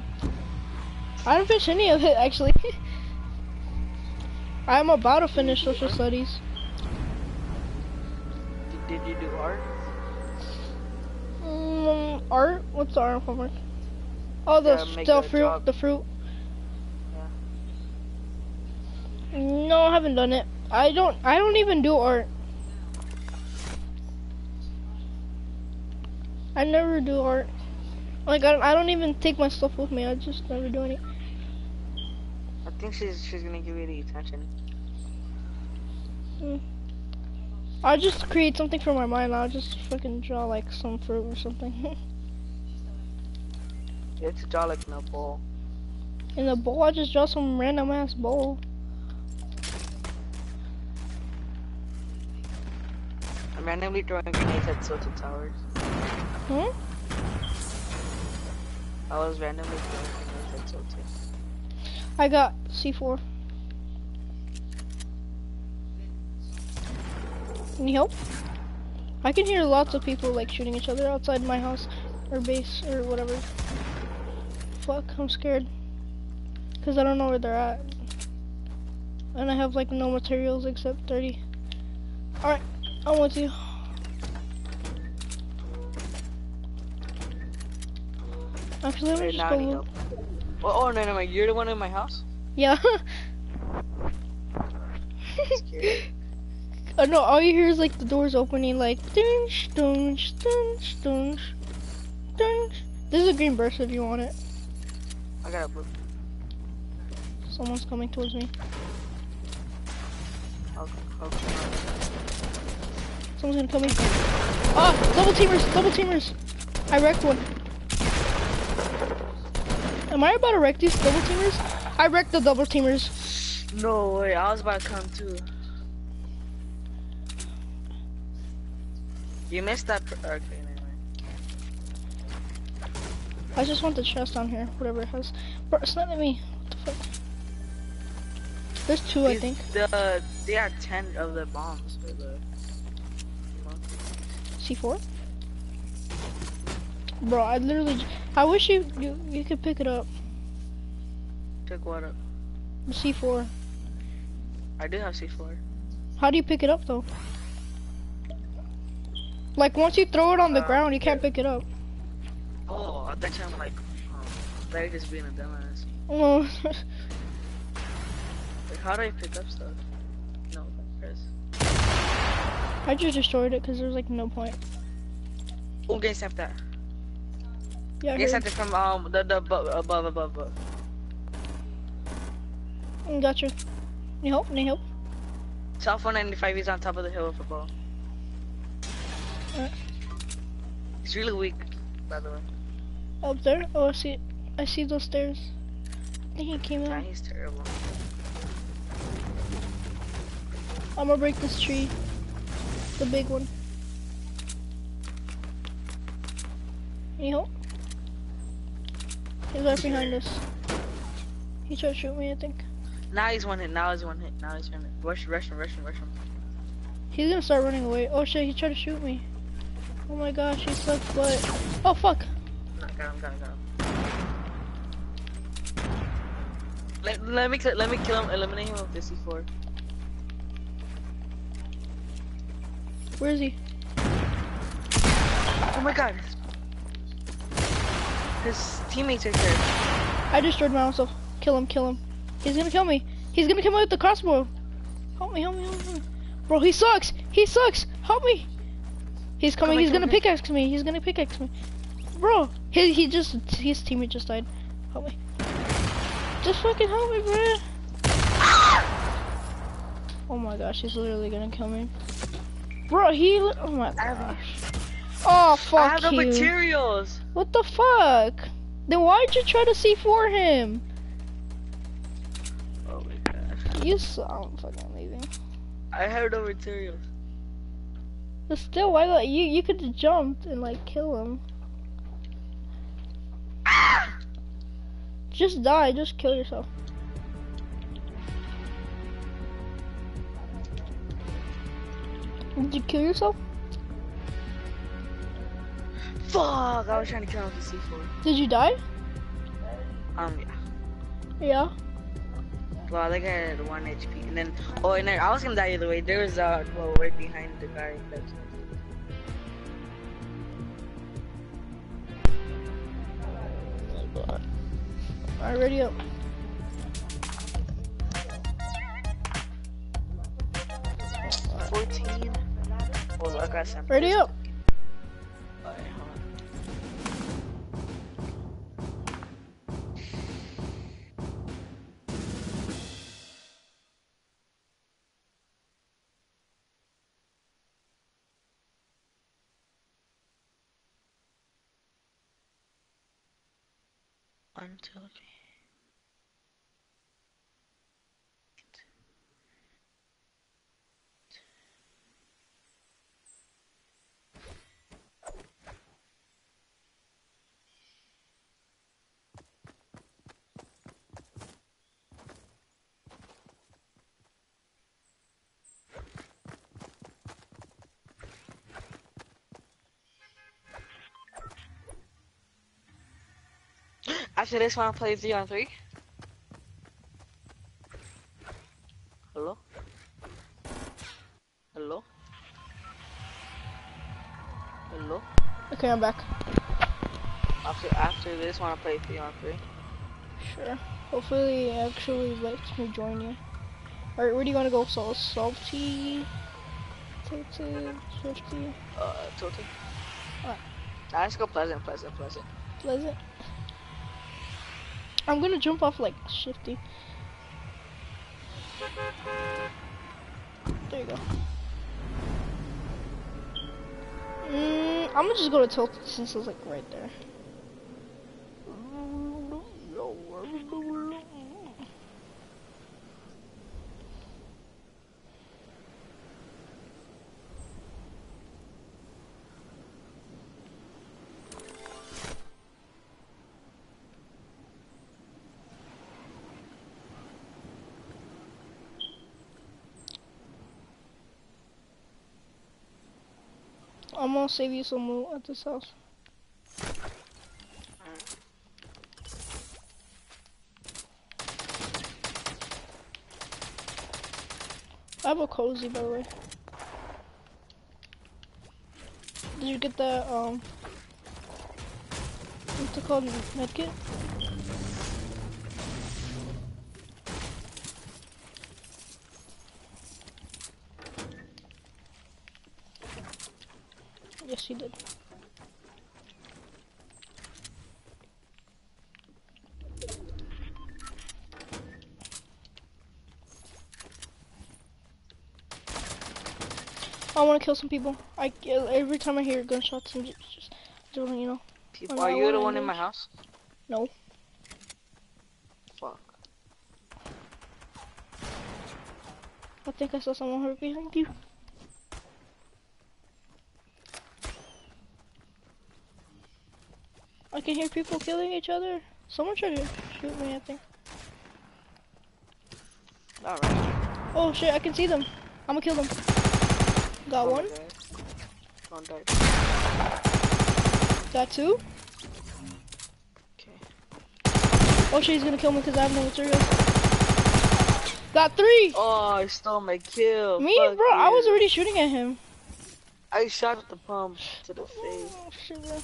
haven't finished any of it, actually. I'm about to finish social studies. Did you do art? Art? What's the art homework? Oh, the fruit. Yeah. No, I haven't done it. I don't even do art. I never do art. Like I don't even take my stuff with me. I just never do any. I think she's gonna give you the attention. Mm. I'll just create something for my mind. I'll just fucking draw like some fruit or something. Yeah, to draw like in a bowl. In a bowl, I just draw some random ass bowl. I'm randomly drawing grenades at tilted towers. Hmm? I was randomly drawing grenades at tilted. I got C4. Any help? I can hear lots of people like shooting each other outside my house or base or whatever. Fuck, I'm scared. Cause I don't know where they're at. And I have like no materials except 30. Alright, I'm with you. Actually, I'm just going to... Oh, no, no, you're the one in my house? Yeah. No, all you hear is like the doors opening, like dunch, dunch, dunch, dunch, dunch. This is a green burst if you want it. I got a blue. Someone's coming towards me. Okay. Someone's gonna kill me. Ah, double teamers, double teamers. I wrecked one. Am I about to wreck these double teamers? I wrecked the double teamers. No way, I was about to come too. You missed that. Okay, anyway. I just want the chest on here, whatever it has. Bro, it's not at me. What the fuck? There's two, I think. They are 10 of the bombs. C4? Bro, I literally, I wish you could pick it up. Pick what up? C4. I do have C4. How do you pick it up though? Like once you throw it on the ground, you can't pick it up. Oh, I bet you I'm like, they're just being a dumbass. Oh. Like how do I pick up stuff? No, press. I just destroyed it because there's like no point. Oh, guys, have that. Yeah, I have it from the above. Gotcha. Need help? Need help? South 195 is on top of the hill with a ball. Alright. It's really weak, by the way. Up there? Oh, I see it. I see those stairs. I think he came out. Nah, he's terrible. I'm gonna break this tree. The big one. Need help? He's right behind us. He tried to shoot me, I think. Now he's one hit. Rush him. He's gonna start running away. Oh shit, he tried to shoot me. Oh my gosh, he sucks butt. Oh fuck! No, got him. Let me kill him, eliminate him with this C4. Where is he? Oh my god! His teammates are here. I destroyed myself. Kill him. He's gonna kill me. He's gonna kill me with the crossbow. Help me. Bro, he sucks. Help me. He's coming. He's gonna pickaxe me. Bro, his teammate just died. Help me. Just fucking help me, bro. Oh my gosh, he's literally gonna kill me. Bro, oh my gosh. Oh fuck you. I have the materials. What the fuck? Then why'd you try to C4 him? You saw I'm fucking leaving. I had no materials. But still, why not? You could have jumped and like kill him. Ah! Just die. Just kill yourself. Did you kill yourself? Fuck! I was trying to kill him with the C4. Did you die? Yeah. Wow, that guy had 1 HP, and then I was gonna die either way. There was right behind the guy. Oh my god! Alright, ready up. Oh, 14. Oh, I got some. Ready up. Until after this, wanna play 3-on-3? Hello? Hello? Hello? Okay, I'm back. After this, wanna play 3-on-3? Sure. Hopefully, it actually lets me join you. Alright, where do you wanna go? So, salty, tilted. Tilted. Alright. Nah, let's go pleasant. Pleasant? I'm gonna jump off like shifty. There you go. I'm gonna just go to tilt since it's like right there. I'm gonna save you some loot at this house. I have a cozy, by the way. Did you get that, what's it called, medkit? Yes, he did. I want to kill some people. I every time I hear gunshots, I'm just doing, you know. People, are you the one in my house? No. Fuck. I think I saw someone hurt behind you. I can hear people killing each other. Someone tried to shoot me, I think. All right. Oh shit! I can see them. I'm gonna kill them. Got one. One died. Got two. Okay. Oh shit, he's gonna kill me because I have no materials. Got three. Oh, he stole my kill. Me, fuck bro, you. I was already shooting at him. I shot the pump to the face. Oh shit, bro.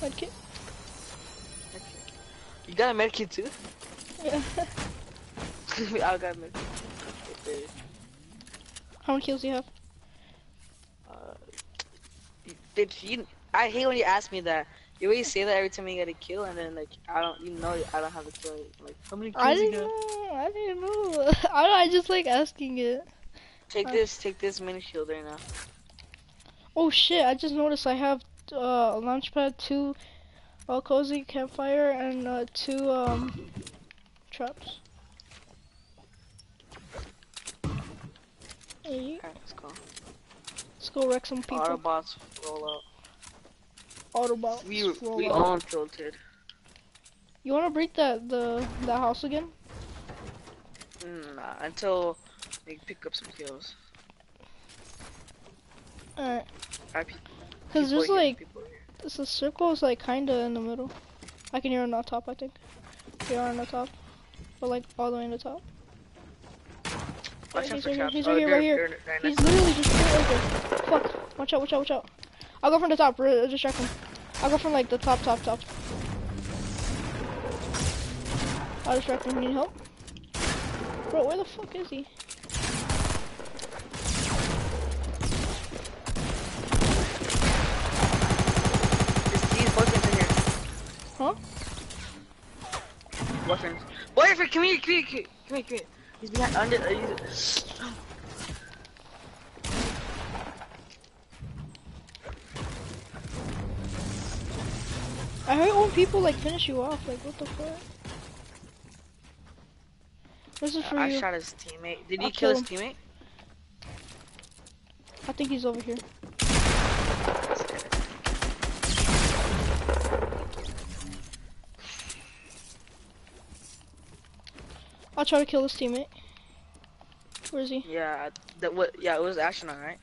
Medkit. You got a medkit too? Yeah. We all got medkit. How many kills do you have? I hate when you ask me that. You always say that every time you get a kill, and then like I don't, you know, I don't have a kill. Like how many kills you got? I didn't know. I just like asking it. Take this mini shield right now. Oh shit! I just noticed I have. A launch pad, two cozy campfire, and two traps. Eight. Alright, let's go. Let's go wreck some people. Autobots roll out. Autobots. We all tilted. You wanna break that house again? Nah, until we pick up some kills. Alright. Cause there's like, the circle is like kinda in the middle. I can hear on the top, I think. They are on the top. But like, all the way in the top. Watch out for traps. He's right here, right here. He's literally just right there. Fuck. Watch out, watch out, watch out. I'll go from the top, distract him. I'll go from like the top. I'll distract him, need help? Bro, where the fuck is he? Huh? Boyfriend. Boyfriend, come here. He's behind, he's... I heard when people like finish you off, like what the fuck? This is for you. I shot his teammate. Did he kill his teammate? I think he's over here. I'll try to kill his teammate. Where is he? Yeah, that what? Yeah, it was Astronaut, right?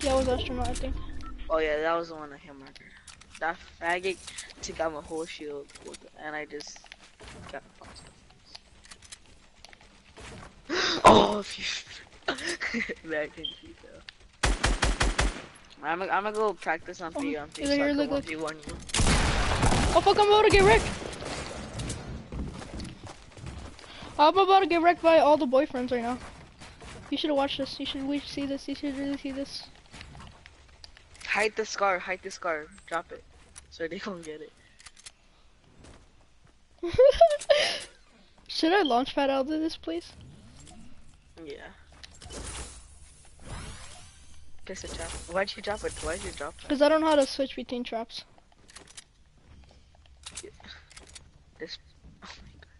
Yeah, it was Astronaut, I think. Oh yeah, that was the one I hit marker. That faggot took out my whole shield, and I just got fucked. Oh, if you that can be though. I'm gonna go practice on 3 on 3. So look, look. Oh fuck! I'm about to get wrecked. I'm about to get wrecked by all the boyfriends right now. You should have watched this. You should really see this. Hide the scar. Drop it. So they won't get it. Should I launch pad out of this place? Yeah. Just a trap. Why'd you drop it? Because I don't know how to switch between traps. Yeah. This. Oh my god.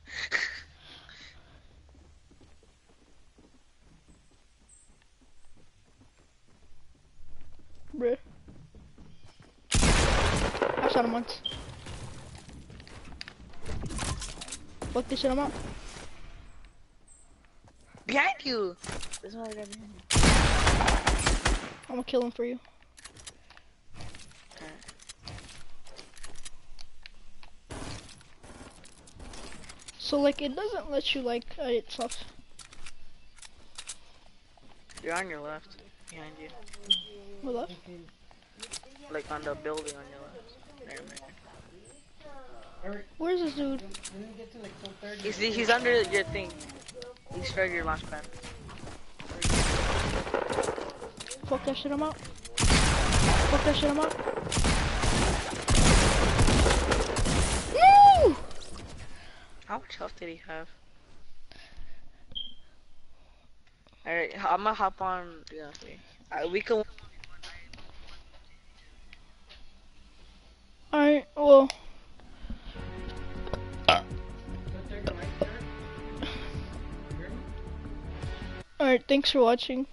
Bruh. I shot him once. Look this shit, I'm up. Behind you! There's another guy behind you. I'm gonna kill him for you. Right. So, like, it doesn't let you, like, edit stuff. You're on your left. Behind you. My left? Like, on the building on your left. There, right. Where's this dude? He's under your thing. He's for your launch pad. Fuck that shit, I'm out. Fuck that shit, I'm out. No! How much health did he have? Alright, I'm gonna hop on. Yeah, we can. Alright, well. Alright, thanks for watching.